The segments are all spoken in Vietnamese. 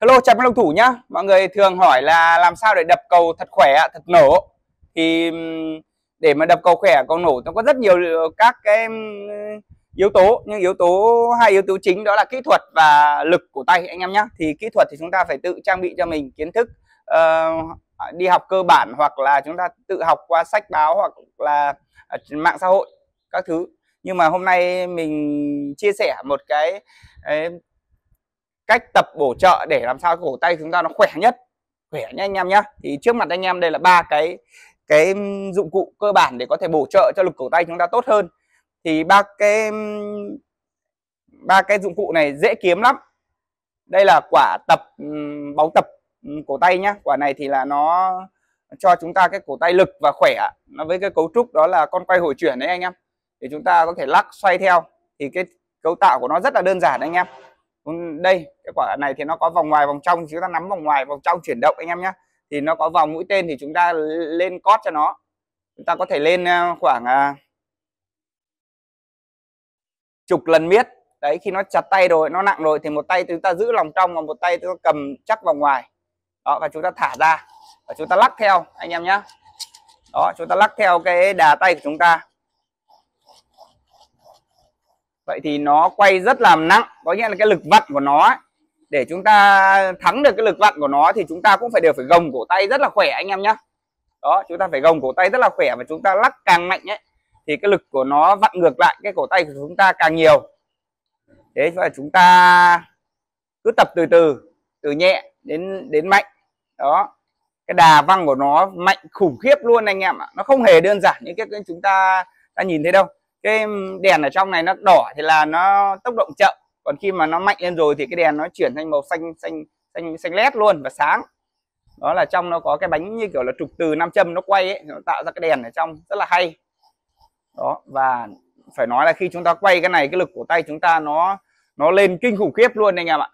Hello, chào các lông thủ nhá. Mọi người thường hỏi là làm sao để đập cầu thật khỏe, thật nổ. Thì để mà đập cầu khỏe, cầu nổ nó có rất nhiều các cái yếu tố, nhưng hai yếu tố chính đó là kỹ thuật và lực của tay anh em nhá. Thì kỹ thuật thì chúng ta phải tự trang bị cho mình kiến thức, đi học cơ bản hoặc là chúng ta tự học qua sách báo hoặc là mạng xã hội các thứ. Nhưng mà hôm nay mình chia sẻ một cái cách tập bổ trợ để làm sao cổ tay chúng ta nó khỏe nhất, khỏe nhá anh em nhá. Thì trước mặt anh em đây là ba cái dụng cụ cơ bản để có thể bổ trợ cho lực cổ tay chúng ta tốt hơn. Thì ba cái dụng cụ này dễ kiếm lắm. Đây là quả tập bóng tập cổ tay nhá. Quả này thì là nó cho chúng ta cái cổ tay lực và khỏe, nó với cái cấu trúc đó là con quay hồi chuyển đấy anh em, để chúng ta có thể lắc xoay theo. Thì cái cấu tạo của nó rất là đơn giản anh em. Đây, cái quả này thì nó có vòng ngoài vòng trong, chúng ta nắm vòng ngoài vòng trong chuyển động anh em nhé. Thì nó có vòng mũi tên thì chúng ta lên cót cho nó, chúng ta có thể lên khoảng chục lần miết đấy. Khi nó chặt tay rồi, nó nặng rồi thì một tay chúng ta giữ lòng trong và một tay chúng ta cầm chắc vòng ngoài đó, và chúng ta thả ra và chúng ta lắc theo anh em nhé. Đó, chúng ta lắc theo cái đà tay của chúng ta. Vậy thì nó quay rất là nặng, có nghĩa là cái lực vặn của nó ấy. Để chúng ta thắng được cái lực vặn của nó thì chúng ta cũng đều phải gồng cổ tay rất là khỏe anh em nhé. Đó, chúng ta phải gồng cổ tay rất là khỏe và chúng ta lắc càng mạnh ấy, thì cái lực của nó vặn ngược lại cái cổ tay của chúng ta càng nhiều. Thế và chúng ta cứ tập từ từ, từ nhẹ đến mạnh. Đó, cái đà văng của nó mạnh khủng khiếp luôn anh em ạ. Nó không hề đơn giản như cái chúng ta đã nhìn thấy đâu. Cái đèn ở trong này nó đỏ thì là nó tốc độ chậm, còn khi mà nó mạnh lên rồi thì cái đèn nó chuyển thành màu xanh lét luôn và sáng. Đó là trong nó có cái bánh như kiểu là trục từ nam châm nó quay ấy, nó tạo ra cái đèn ở trong rất là hay. Đó, và phải nói là khi chúng ta quay cái này, cái lực của tay chúng ta nó lên kinh khủng khiếp luôn anh em ạ.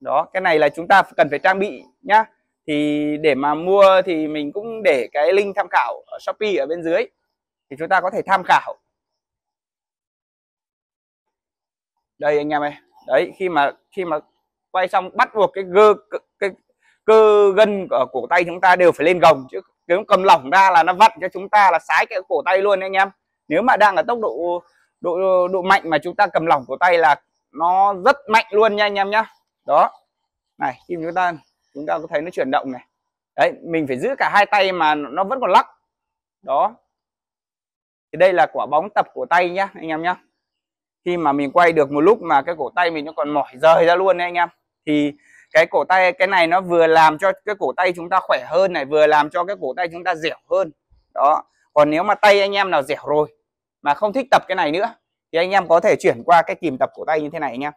Đó, cái này là chúng ta cần phải trang bị nhá. Thì để mà mua thì mình cũng để cái link tham khảo ở Shopee ở bên dưới, thì chúng ta có thể tham khảo. Đây anh em ơi, đấy khi mà quay xong bắt buộc cái cơ gân ở cổ tay chúng ta đều phải lên gồng, chứ nếu cầm lỏng ra là nó vặn cho chúng ta là sái cái cổ tay luôn anh em. Nếu mà đang ở tốc độ độ mạnh mà chúng ta cầm lỏng cổ tay là nó rất mạnh luôn nha anh em nhá. Đó. Này, khi chúng ta có thấy nó chuyển động này. Đấy, mình phải giữ cả hai tay mà nó vẫn còn lắc. Đó. Thì đây là quả bóng tập cổ tay nhá anh em nhá. Khi mà mình quay được một lúc mà cái cổ tay mình nó còn mỏi rời ra luôn đấy anh em. Thì cái này nó vừa làm cho cái cổ tay chúng ta khỏe hơn này, vừa làm cho cái cổ tay chúng ta dẻo hơn. Đó. Còn nếu mà tay anh em nào dẻo rồi mà không thích tập cái này nữa thì anh em có thể chuyển qua cái kìm tập cổ tay như thế này anh em.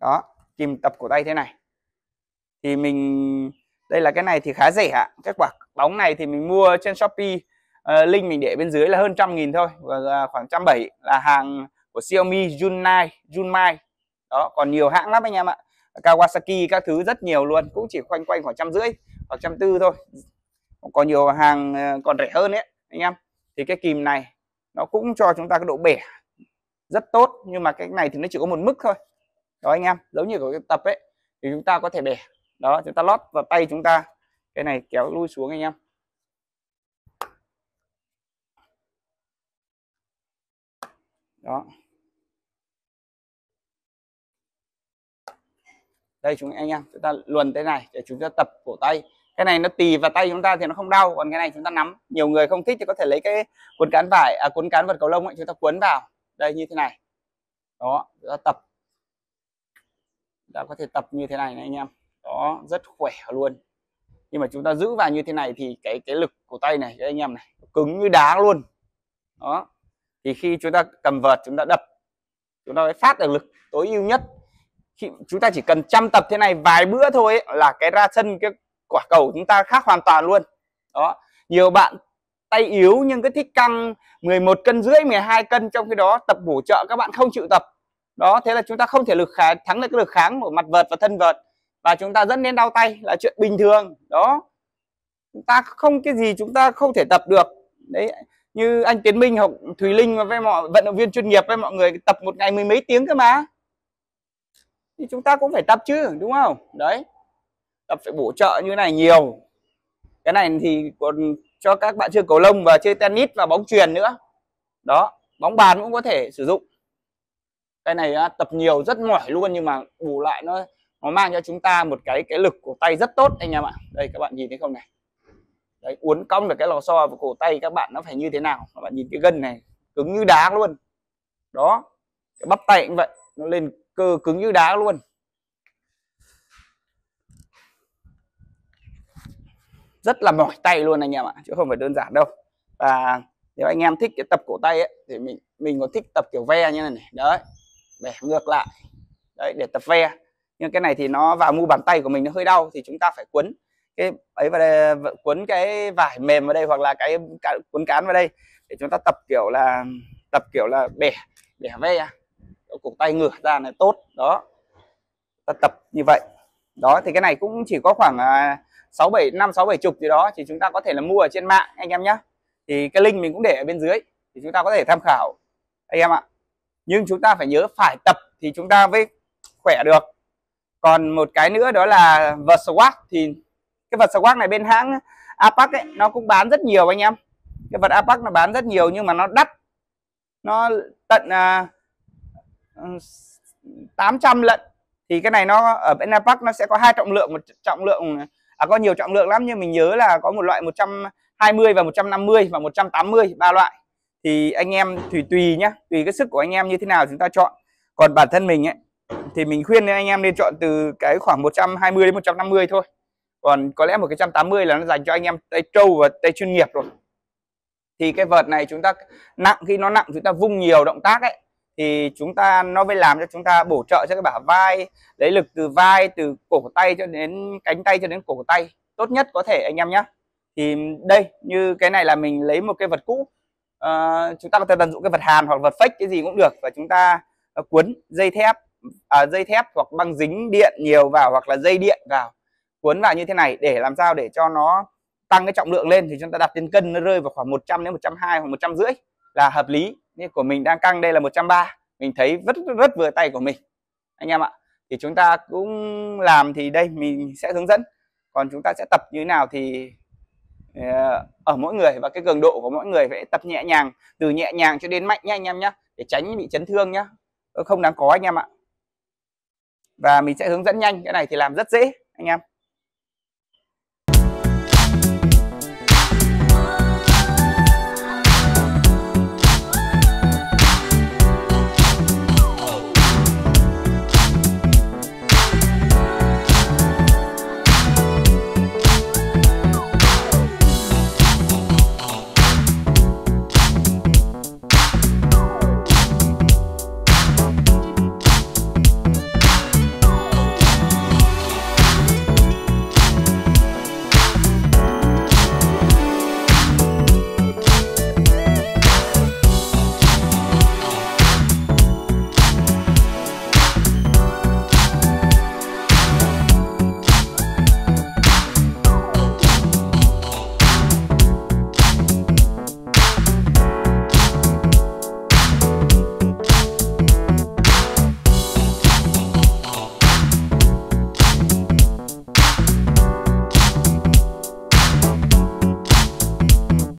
Đó, kìm tập cổ tay thế này. Thì mình đây là cái này thì khá rẻ ạ. Cái quả bóng này thì mình mua trên Shopee, link mình để bên dưới là hơn 100.000 thôi, khoảng 170 là hàng của Xiaomi, Junmai. Đó, còn nhiều hãng lắm anh em ạ. Kawasaki các thứ rất nhiều luôn, cũng chỉ quanh khoảng 150 hoặc 140 thôi. Có nhiều hàng còn rẻ hơn đấy anh em. Thì cái kìm này nó cũng cho chúng ta cái độ bẻ rất tốt, nhưng mà cái này thì nó chỉ có một mức thôi. Đó anh em, giống như của cái tập ấy thì chúng ta có thể bẻ. Đó, chúng ta lót vào tay chúng ta, cái này kéo lui xuống anh em. Đó. Đây chúng ta luồn thế này để chúng ta tập cổ tay. Cái này nó tì vào tay chúng ta thì nó không đau, còn cái này chúng ta nắm. Nhiều người không thích thì có thể lấy cái cuốn cán vật cầu lông ấy, chúng ta cuốn vào. Đây như thế này. Đó, chúng ta tập. Đã có thể tập như thế này này anh em. Đó, rất khỏe luôn. Nhưng mà chúng ta giữ vào như thế này thì cái lực của tay này các anh em này cứng như đá luôn. Đó. Thì khi chúng ta cầm vợt, chúng ta đập, chúng ta phải phát được lực tối ưu nhất. Khi chúng ta chỉ cần chăm tập thế này vài bữa thôi ấy, là cái ra sân cái quả cầu chúng ta khác hoàn toàn luôn. Đó, nhiều bạn tay yếu nhưng cứ thích căng 11,5 cân, 12 cân, trong khi đó tập bổ trợ các bạn không chịu tập. Đó, thế là chúng ta không thể thắng được cái lực kháng của mặt vợt và thân vợt, và chúng ta dẫn đến đau tay là chuyện bình thường. Đó, chúng ta không cái gì chúng ta không thể tập được đấy. Như anh Tiến Minh hoặc Thùy Linh với mọi vận động viên chuyên nghiệp với mọi người tập một ngày 10 mấy tiếng cơ mà, thì chúng ta cũng phải tập chứ, đúng không? Đấy. tập phải bổ trợ như thế này nhiều. Cái này thì còn cho các bạn chơi cầu lông và chơi tennis và bóng chuyền nữa. Đó, bóng bàn cũng có thể sử dụng. Cái này tập nhiều rất mỏi luôn, nhưng mà bù lại nó mang cho chúng ta một cái lực cổ tay rất tốt anh em ạ. Đây các bạn nhìn thấy không này. Đấy, uốn cong được cái lò xo và cổ tay các bạn nó phải như thế nào. Các bạn nhìn cái gân này cứng như đá luôn. Đó, cái bắp tay cũng vậy, nó lên cơ cứng như đá luôn. Rất là mỏi tay luôn anh em ạ, chứ không phải đơn giản đâu. Và nếu anh em thích cái tập cổ tay ấy, thì mình còn thích tập kiểu ve như này này. Đấy, bẻ ngược lại. Đấy, để tập ve. Nhưng cái này thì nó vào mu bàn tay của mình nó hơi đau, thì chúng ta phải quấn cái ấy vào đây, quấn cái vải mềm vào đây, hoặc là cái quấn cán vào đây để chúng ta tập kiểu là bẻ ve, cổ tay ngửa ra này tốt. Đó, ta tập như vậy. Đó, thì cái này cũng chỉ có khoảng 6-7 chục gì đó, thì chúng ta có thể là mua ở trên mạng anh em nhé. Thì cái link mình cũng để ở bên dưới, thì chúng ta có thể tham khảo anh em ạ. Nhưng chúng ta phải nhớ phải tập thì chúng ta mới khỏe được. Còn một cái nữa đó là vợt squat, thì cái vợt squat này bên hãng Apac ấy, nó cũng bán rất nhiều anh em. Cái vợt Apac nó bán rất nhiều nhưng mà nó đắt. Nó tận 800 lận. Thì cái này nó ở bên Apac nó sẽ có hai trọng lượng, một trọng lượng có nhiều trọng lượng lắm, nhưng mình nhớ là có một loại 120 và 150 và 180, ba loại. Thì anh em tùy nhá, tùy cái sức của anh em như thế nào chúng ta chọn. Còn bản thân mình ấy thì mình khuyên anh em nên chọn từ cái khoảng 120 đến 150 thôi. Còn có lẽ một cái 180 là nó dành cho anh em tay trâu và tay chuyên nghiệp rồi. Thì cái vợt này chúng ta nặng, khi nó nặng chúng ta vung nhiều động tác ấy thì chúng ta nó mới làm cho chúng ta bổ trợ cho cái bả vai, lấy lực từ vai, từ cổ tay cho đến cánh tay, cho đến cổ tay tốt nhất có thể anh em nhé. Thì đây, như cái này là mình lấy một cái vật cũ, chúng ta có thể tận dụng cái vật hàn hoặc vật fake, cái gì cũng được, và chúng ta cuốn dây thép hoặc băng dính điện nhiều vào, hoặc là dây điện vào, cuốn vào như thế này để làm sao để cho nó tăng cái trọng lượng lên. Thì chúng ta đặt trên cân nó rơi vào khoảng 100 đến 120 hoặc 150 là hợp lý. Nhưng của mình đang căng đây là 130, mình thấy rất vừa tay của mình anh em ạ. Thì chúng ta cũng làm, thì đây mình sẽ hướng dẫn, còn chúng ta sẽ tập như thế nào thì ở mỗi người và cái cường độ của mỗi người phải tập nhẹ nhàng, từ nhẹ nhàng cho đến mạnh nhé anh em nhé, để tránh bị chấn thương nhé, không đáng có anh em ạ. Và mình sẽ hướng dẫn nhanh, cái này thì làm rất dễ anh em.